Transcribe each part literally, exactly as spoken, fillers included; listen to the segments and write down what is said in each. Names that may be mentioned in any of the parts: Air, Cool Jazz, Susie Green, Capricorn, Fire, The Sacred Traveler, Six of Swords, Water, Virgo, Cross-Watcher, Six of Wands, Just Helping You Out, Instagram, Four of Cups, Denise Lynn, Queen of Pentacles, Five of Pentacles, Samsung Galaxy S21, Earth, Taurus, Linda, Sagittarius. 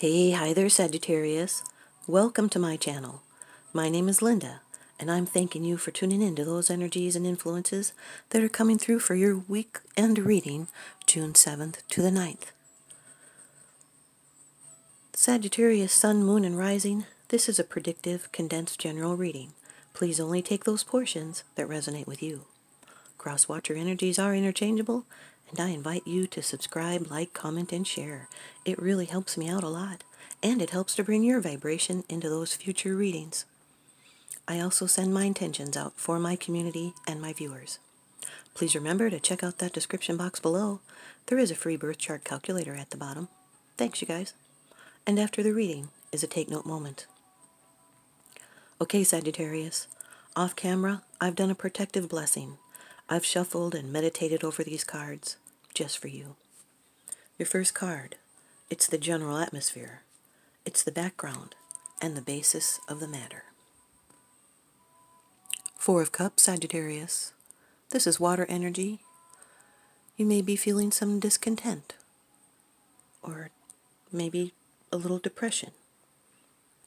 Hey, hi there, Sagittarius. Welcome to my channel. My name is Linda, and I'm thanking you for tuning in to those energies and influences that are coming through for your weekend reading, June seventh to the ninth. Sagittarius, Sun, Moon, and Rising, this is a predictive, condensed general reading. Please only take those portions that resonate with you. Cross-Watcher energies are interchangeable, and I invite you to subscribe, like, comment, and share. It really helps me out a lot, and it helps to bring your vibration into those future readings. I also send my intentions out for my community and my viewers. Please remember to check out that description box below. There is a free birth chart calculator at the bottom. Thanks, you guys. And after the reading is a take-note moment. Okay, Sagittarius, off camera, I've done a protective blessing. I've shuffled and meditated over these cards just for you. Your first card, it's the general atmosphere. It's the background and the basis of the matter. Four of Cups, Sagittarius. This is water energy. You may be feeling some discontent or maybe a little depression.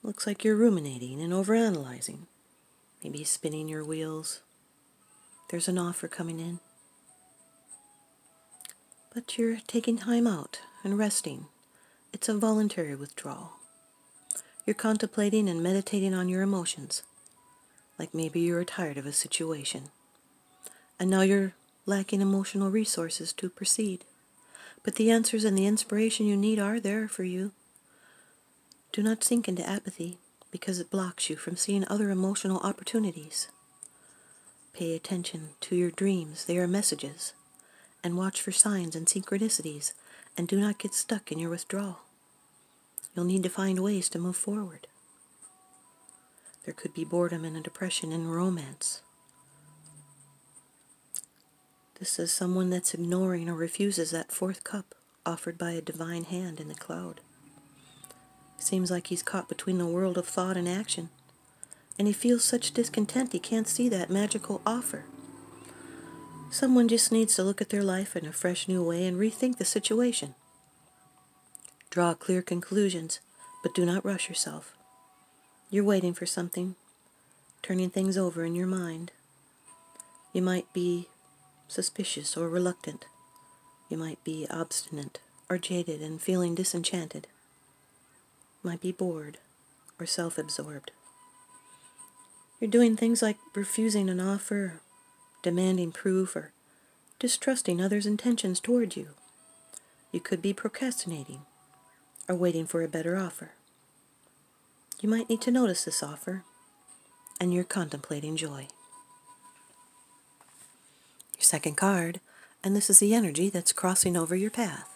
Looks like you're ruminating and overanalyzing, maybe spinning your wheels. There's an offer coming in, but you're taking time out and resting. It's a voluntary withdrawal. You're contemplating and meditating on your emotions, like maybe you're tired of a situation, and now you're lacking emotional resources to proceed. But the answers and the inspiration you need are there for you. Do not sink into apathy, because it blocks you from seeing other emotional opportunities. Pay attention to your dreams, they are messages, and watch for signs and synchronicities, and do not get stuck in your withdrawal. You'll need to find ways to move forward. There could be boredom and a depression in romance. This is someone that's ignoring or refuses that fourth cup offered by a divine hand in the cloud. Seems like he's caught between the world of thought and action, and he feels such discontent he can't see that magical offer. Someone just needs to look at their life in a fresh new way and rethink the situation. Draw clear conclusions, but do not rush yourself. You're waiting for something, turning things over in your mind. You might be suspicious or reluctant. You might be obstinate or jaded and feeling disenchanted. Might be bored or self-absorbed. You're doing things like refusing an offer, demanding proof, or distrusting others' intentions toward you. You could be procrastinating or waiting for a better offer. You might need to notice this offer, and you're contemplating joy. Your second card, and this is the energy that's crossing over your path.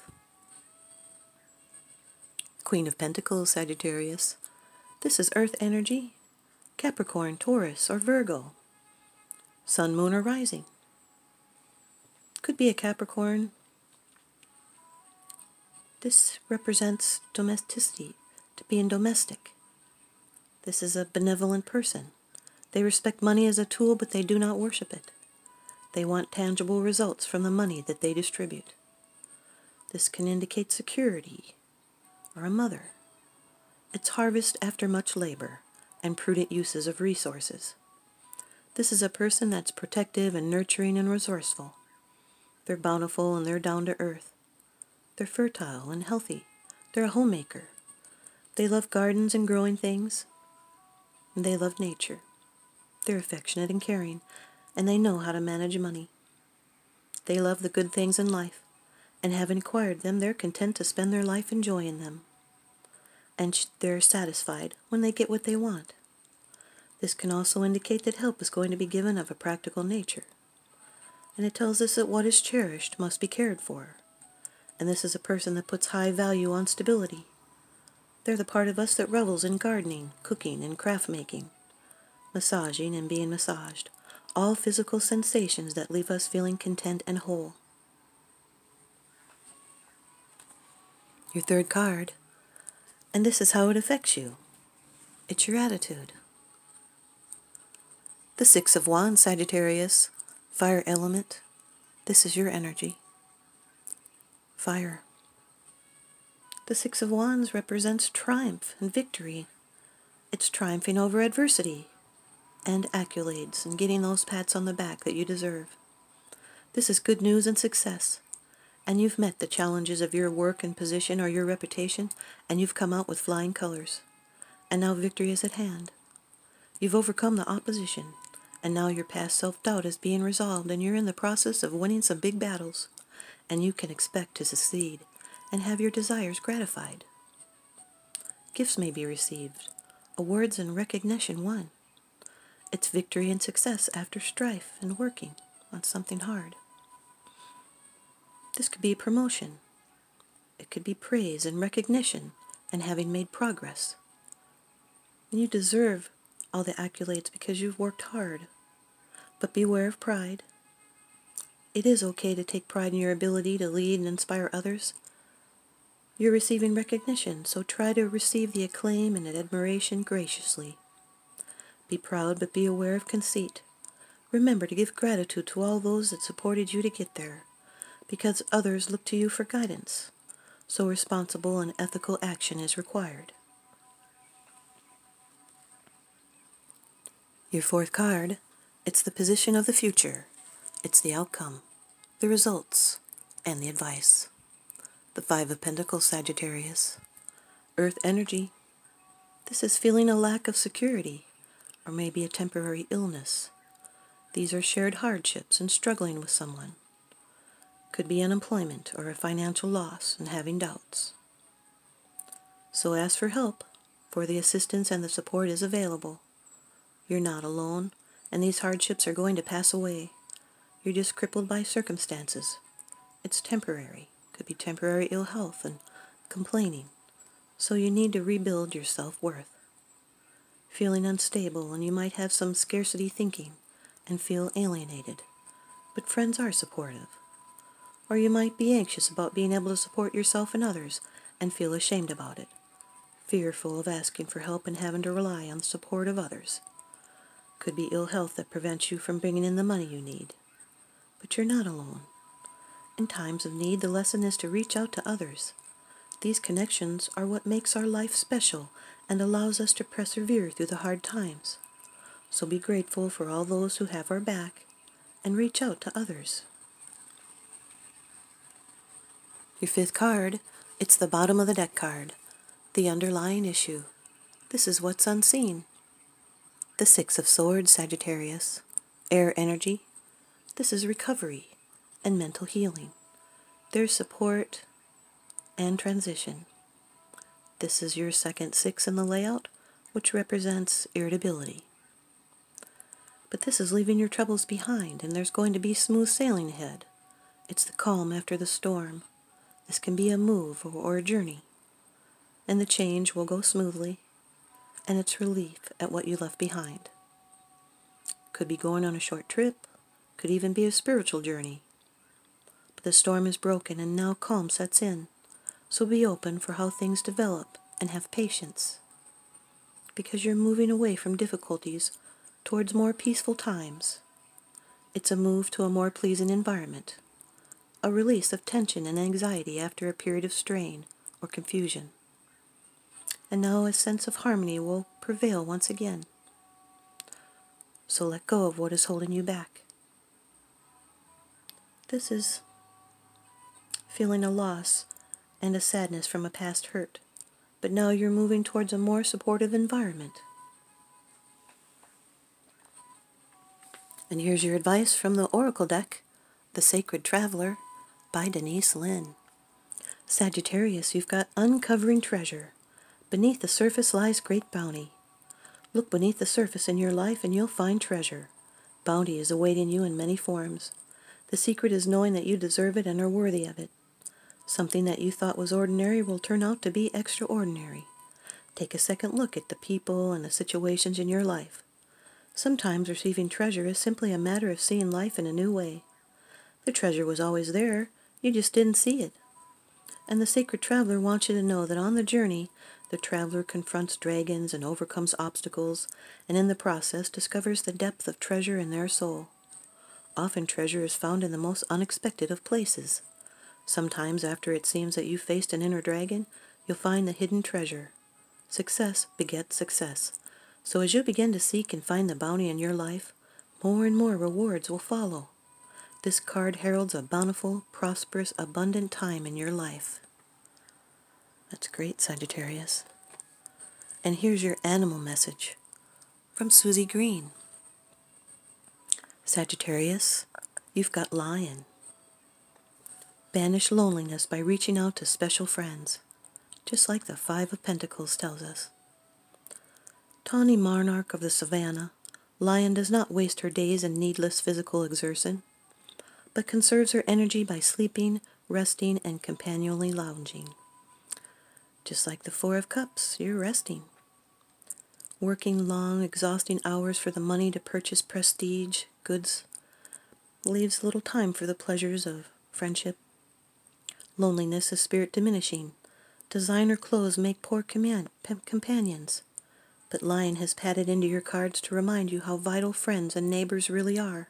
Queen of Pentacles, Sagittarius. This is Earth energy, Capricorn, Taurus, or Virgo. Sun, Moon, or Rising. Could be a Capricorn. This represents domesticity, to being domestic. This is a benevolent person. They respect money as a tool, but they do not worship it. They want tangible results from the money that they distribute. This can indicate security, or a mother. It's harvest after much labor and prudent uses of resources. This is a person that's protective and nurturing and resourceful. They're bountiful and they're down to earth. They're fertile and healthy. They're a homemaker. They love gardens and growing things. And they love nature. They're affectionate and caring, and they know how to manage money. They love the good things in life and have acquired them. They're content to spend their life enjoying them, and they're satisfied when they get what they want. This can also indicate that help is going to be given of a practical nature, and it tells us that what is cherished must be cared for, and this is a person that puts high value on stability. They're the part of us that revels in gardening, cooking, and craft making, massaging and being massaged, all physical sensations that leave us feeling content and whole. Your third card, and this is how it affects you. It's your attitude. The Six of Wands, Sagittarius, fire element. This is your energy. Fire. The Six of Wands represents triumph and victory. It's triumphing over adversity and accolades and getting those pats on the back that you deserve. This is good news and success. And you've met the challenges of your work and position or your reputation, and you've come out with flying colors. And now victory is at hand. You've overcome the opposition, and now your past self-doubt is being resolved, and you're in the process of winning some big battles, and you can expect to succeed and have your desires gratified. Gifts may be received, awards and recognition won. It's victory and success after strife and working on something hard. This could be promotion. It could be praise and recognition and having made progress. And you deserve all the accolades because you've worked hard. But beware of pride. It is okay to take pride in your ability to lead and inspire others. You're receiving recognition, so try to receive the acclaim and admiration graciously. Be proud, but be aware of conceit. Remember to give gratitude to all those that supported you to get there, because others look to you for guidance, so responsible and ethical action is required. Your fourth card, it's the position of the future. It's the outcome, the results, and the advice. The Five of Pentacles, Sagittarius. Earth energy. This is feeling a lack of security, or maybe a temporary illness. These are shared hardships and struggling with someone. Could be unemployment or a financial loss and having doubts. So ask for help, for the assistance and the support is available. You're not alone, and these hardships are going to pass away. You're just crippled by circumstances. It's temporary. Could be temporary ill health and complaining. So you need to rebuild your self-worth. Feeling unstable, and you might have some scarcity thinking and feel alienated. But friends are supportive. Or you might be anxious about being able to support yourself and others and feel ashamed about it. Fearful of asking for help and having to rely on the support of others. Could be ill health that prevents you from bringing in the money you need. But you're not alone. In times of need, the lesson is to reach out to others. These connections are what makes our life special and allows us to persevere through the hard times. So be grateful for all those who have our back and reach out to others. Your fifth card, it's the bottom of the deck card, the underlying issue. This is what's unseen. The Six of Swords, Sagittarius. Air energy. This is recovery and mental healing. There's support and transition. This is your second six in the layout, which represents irritability. But this is leaving your troubles behind, and there's going to be smooth sailing ahead. It's the calm after the storm. This can be a move or a journey, and the change will go smoothly, and it's relief at what you left behind. Could be going on a short trip, could even be a spiritual journey. But the storm is broken and now calm sets in, so be open for how things develop and have patience, because you're moving away from difficulties towards more peaceful times. It's a move to a more pleasing environment. A release of tension and anxiety after a period of strain or confusion. And now a sense of harmony will prevail once again. So let go of what is holding you back. This is feeling a loss and a sadness from a past hurt, but now you're moving towards a more supportive environment. And here's your advice from the Oracle deck, The Sacred Traveler, by Denise Lynn. Sagittarius, you've got uncovering treasure. Beneath the surface lies great bounty. Look beneath the surface in your life and you'll find treasure. Bounty is awaiting you in many forms. The secret is knowing that you deserve it and are worthy of it. Something that you thought was ordinary will turn out to be extraordinary. Take a second look at the people and the situations in your life. Sometimes receiving treasure is simply a matter of seeing life in a new way. The treasure was always there, you just didn't see it. And the Sacred Traveler wants you to know that on the journey, the traveler confronts dragons and overcomes obstacles, and in the process discovers the depth of treasure in their soul. Often treasure is found in the most unexpected of places. Sometimes after it seems that you faced an inner dragon, you'll find the hidden treasure. Success begets success. So as you begin to seek and find the bounty in your life, more and more rewards will follow. This card heralds a bountiful, prosperous, abundant time in your life. That's great, Sagittarius. And here's your animal message from Susie Green. Sagittarius, you've got lion. Banish loneliness by reaching out to special friends, just like the Five of Pentacles tells us. Tawny monarch of the savannah, lion does not waste her days in needless physical exertion, but conserves her energy by sleeping, resting, and companionably lounging. Just like the Four of Cups, you're resting. Working long, exhausting hours for the money to purchase prestige, goods, leaves little time for the pleasures of friendship. Loneliness is spirit diminishing. Designer clothes make poor companions. But lion has padded into your cards to remind you how vital friends and neighbors really are.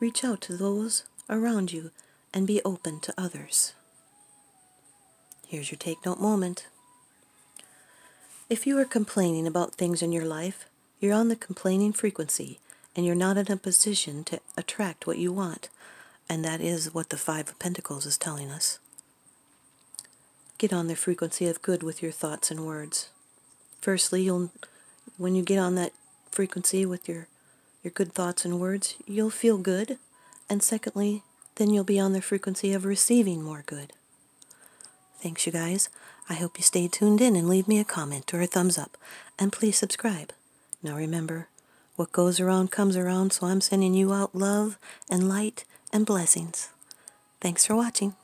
Reach out to those around you and be open to others. Here's your take note moment. If you are complaining about things in your life, you're on the complaining frequency, and you're not in a position to attract what you want, and that is what the Five of Pentacles is telling us. Get on the frequency of good with your thoughts and words. Firstly, you'll, when you get on that frequency with your, your good thoughts and words, you'll feel good, and secondly, then you'll be on the frequency of receiving more good. Thanks, you guys. I hope you stay tuned in and leave me a comment or a thumbs up, and please subscribe. Now remember, what goes around comes around, so I'm sending you out love and light and blessings. Thanks for watching.